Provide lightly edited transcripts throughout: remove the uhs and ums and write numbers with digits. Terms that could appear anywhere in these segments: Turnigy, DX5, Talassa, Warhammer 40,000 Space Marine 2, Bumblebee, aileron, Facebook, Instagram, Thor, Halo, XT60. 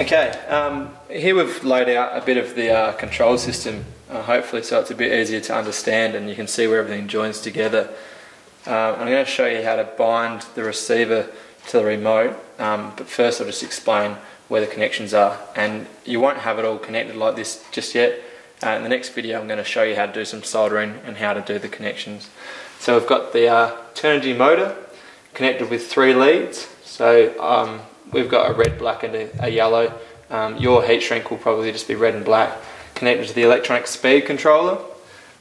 Okay, here we've laid out a bit of the control system, hopefully, so it's a bit easier to understand and you can see where everything joins together. I'm going to show you how to bind the receiver to the remote, but first I'll just explain where the connections are. And you won't have it all connected like this just yet. In the next video I'm going to show you how to do some soldering and how to do the connections. So we've got the Turnigy motor connected with 3 leads. So we've got a red, black and a yellow. Your heat shrink will probably just be red and black. Connected to the electronic speed controller.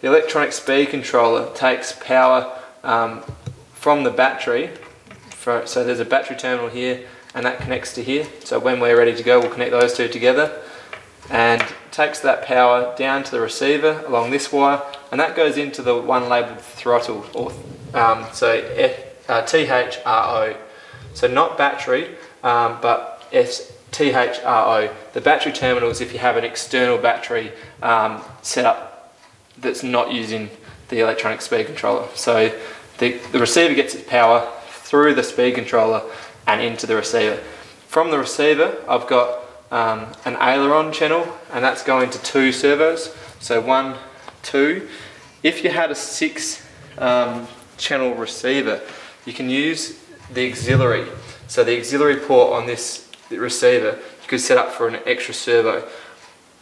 The electronic speed controller takes power from the battery. So there's a battery terminal here and that connects to here. So when we're ready to go, we'll connect those two together. And takes that power down to the receiver along this wire, and that goes into the one labelled throttle, or THRO. So not battery, but THRO. The battery terminal is if you have an external battery set up that's not using the electronic speed controller. So the receiver gets its power through the speed controller and into the receiver. From the receiver, I've got an aileron channel, and that's going to 2 servos. So 1, 2. If you had a 6 channel receiver, you can use the auxiliary. So the auxiliary port on this receiver, you could set up for an extra servo.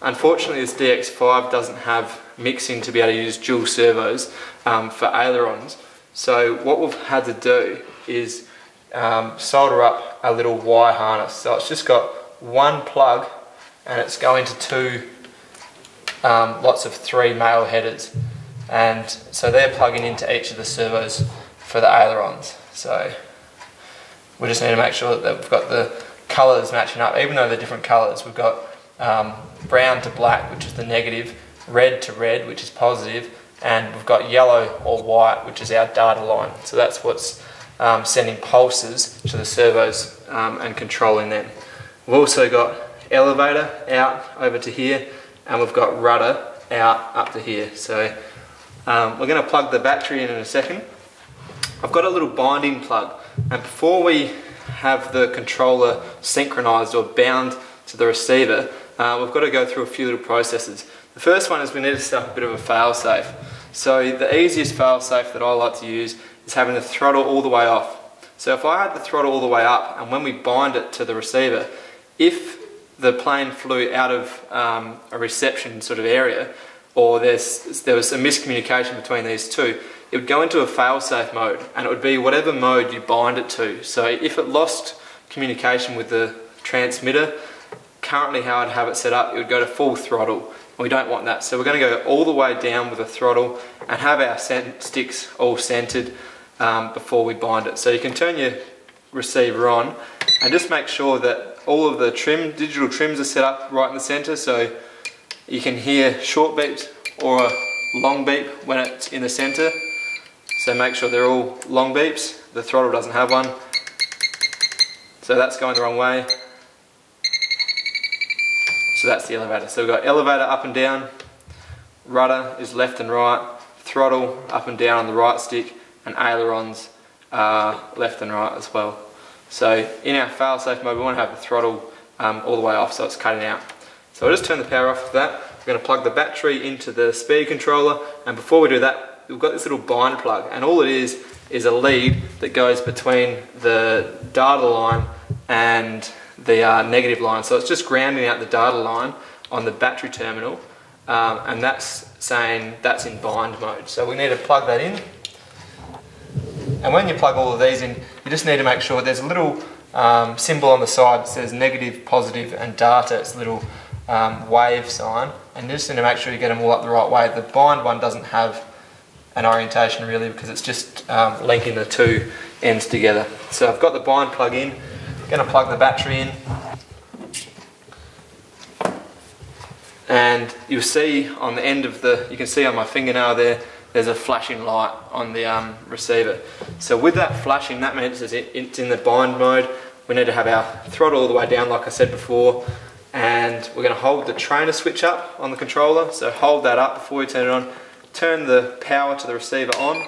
Unfortunately, this DX5 doesn't have mixing to be able to use dual servos for ailerons. So what we've had to do is solder up a little wire harness. So it's just got 1 plug and it's going to 2 lots of 3 male headers, and so they're plugging into each of the servos for the ailerons. So we just need to make sure that we've got the colours matching up, even though they're different colours. We've got brown to black, which is the negative, red to red, which is positive, and we've got yellow or white, which is our data line. So that's what's sending pulses to the servos and controlling them. We've also got elevator out over to here, and we've got rudder out up to here. So we're going to plug the battery in a second. I've got a little binding plug, and before we have the controller synchronized or bound to the receiver, we've got to go through a few little processes. The first one is we need to set up a bit of a fail-safe. So the easiest fail-safe that I like to use is having the throttle all the way off. So if I had the throttle all the way up, and when we bind it to the receiver, if the plane flew out of a reception sort of area, or there was a miscommunication between these two, it would go into a fail-safe mode, and it would be whatever mode you bind it to. So if it lost communication with the transmitter, currently how I'd have it set up, it would go to full throttle. We don't want that, so we're going to go all the way down with the throttle and have our sticks all centered before we bind it. So you can turn your receiver on and just make sure that all of the digital trims are set up right in the centre, so you can hear short beeps or a long beep when it's in the centre. So make sure they're all long beeps. The throttle doesn't have one, so that's going the wrong way. So that's the elevator. So we've got elevator up and down, rudder is left and right, throttle up and down on the right stick, and ailerons are left and right as well. So in our fail-safe mode, we want to have the throttle all the way off, so it's cutting out. So I'll just turn the power off for that. We're going to plug the battery into the speed controller, and before we do that, we've got this little bind plug, and all it is a lead that goes between the data line and the negative line. So it's just grounding out the data line on the battery terminal, and that's saying that's in bind mode. So we need to plug that in. And when you plug all of these in, you just need to make sure there's a little symbol on the side that says negative, positive and data. It's a little wave sign, and you just need to make sure you get them all up the right way. The bind one doesn't have an orientation really, because it's just linking the two ends together. So I've got the bind plug in, I'm going to plug the battery in, and you'll see on the end of the, you can see on my fingernail there, there's a flashing light on the receiver. So with that flashing, that means it's in the bind mode. We need to have our throttle all the way down, like I said before, and we're going to hold the trainer switch up on the controller. So hold that up before you turn it on. Turn the power to the receiver on.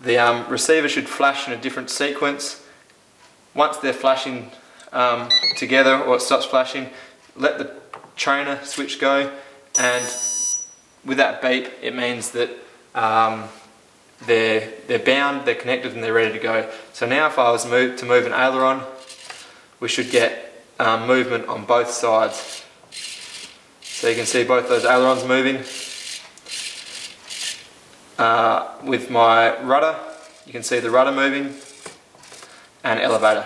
The receiver should flash in a different sequence. Once they're flashing together or it stops flashing, let the trainer switch go, and with that beep it means that they're bound, they're connected and they're ready to go. So now if I was to move an aileron, we should get movement on both sides. So you can see both those ailerons moving. With my rudder, you can see the rudder moving, and elevator.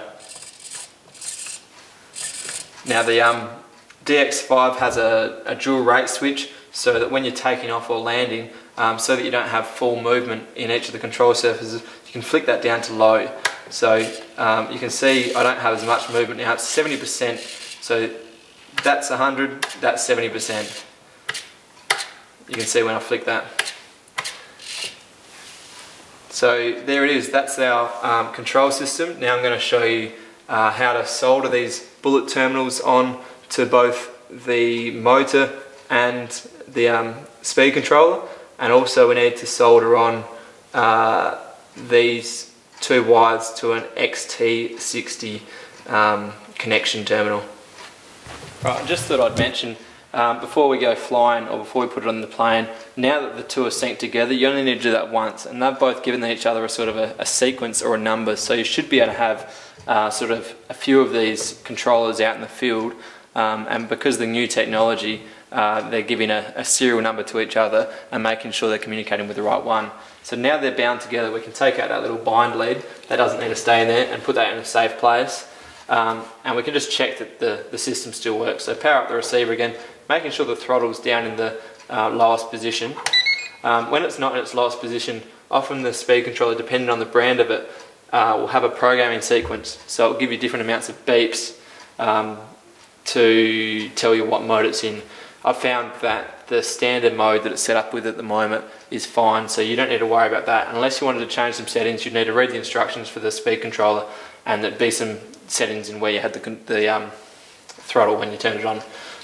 Now the DX5 has a dual rate switch, so that when you're taking off or landing, so that you don't have full movement in each of the control surfaces, you can flick that down to low. So you can see I don't have as much movement now, it's 70%, so that's 100, that's 70%. You can see when I flick that. So there it is, that's our control system. Now I'm going to show you how to solder these bullet terminals on to both the motor and the speed controller, and also we need to solder on these two wires to an XT60 connection terminal. Right, just thought I'd mention, before we go flying or before we put it on the plane, now that the two are synced together, you only need to do that once, and they've both given each other a sort of a sequence or a number, so you should be able to have sort of a few of these controllers out in the field, and because of the new technology, they're giving a serial number to each other and making sure they're communicating with the right one. So now they're bound together, we can take out that little bind lead, that doesn't need to stay in there, and put that in a safe place. And we can just check that the system still works. So power up the receiver again, making sure the throttle's down in the lowest position. When it's not in its lowest position, often the speed controller, depending on the brand of it, will have a programming sequence. So it'll give you different amounts of beeps to tell you what mode it's in. I found that the standard mode that it's set up with at the moment is fine, so you don't need to worry about that. Unless you wanted to change some settings, you'd need to read the instructions for the speed controller, and there'd be some settings in where you had the throttle when you turned it on.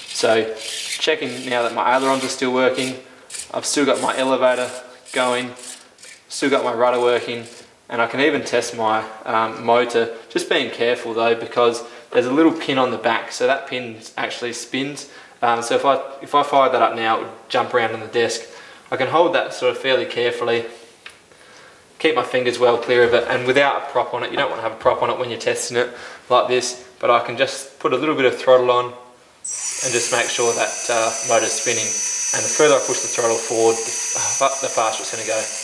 So checking now that my ailerons are still working, I've still got my elevator going, still got my rudder working, and I can even test my motor, just being careful though, because there's a little pin on the back, so that pin actually spins. So if I fired that up now, it would jump around on the desk. I can hold that sort of fairly carefully, keep my fingers well clear of it, and without a prop on it, you don't want to have a prop on it when you're testing it like this, but I can just put a little bit of throttle on and just make sure that motor's spinning, and the further I push the throttle forward, the faster it's going to go.